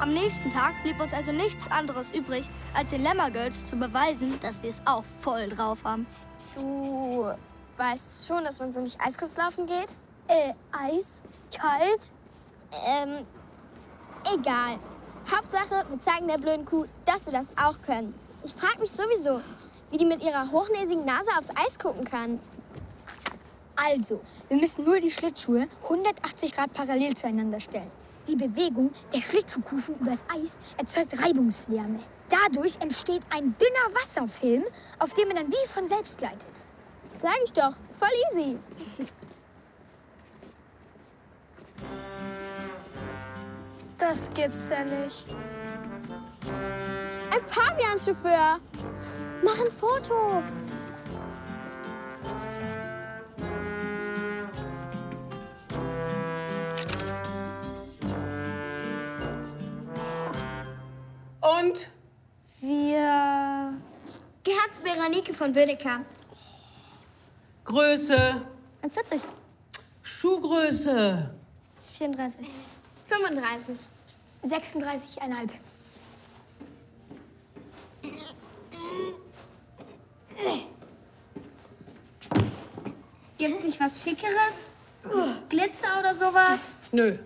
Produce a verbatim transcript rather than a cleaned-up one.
Am nächsten Tag blieb uns also nichts anderes übrig, als den Lämmergirls zu beweisen, dass wir es auch voll drauf haben. Du weißt schon, dass man so nicht Eiskunstlaufen geht? Äh, Eis? Kalt? Ähm, egal. Hauptsache, wir zeigen der blöden Kuh, dass wir das auch können. Ich frage mich sowieso, wie die mit ihrer hochnäsigen Nase aufs Eis gucken kann. Also, wir müssen nur die Schlittschuhe hundertachtzig Grad parallel zueinander stellen. Die Bewegung der Schlittschuhkufen übers Eis erzeugt Reibungswärme. Dadurch entsteht ein dünner Wasserfilm, auf dem man dann wie von selbst gleitet. Sag ich doch, voll easy. Das gibt's ja nicht. Ein Pavian-Chauffeur! Mach ein Foto! Und? Wir... gehört zu Berenike von Bödecker. Größe? eins Komma vierzig. Schuhgröße? vierunddreißig. fünfunddreißig. sechsunddreißig Komma fünf. Gibt's nicht was Schickeres? Glitzer oder sowas? Nö.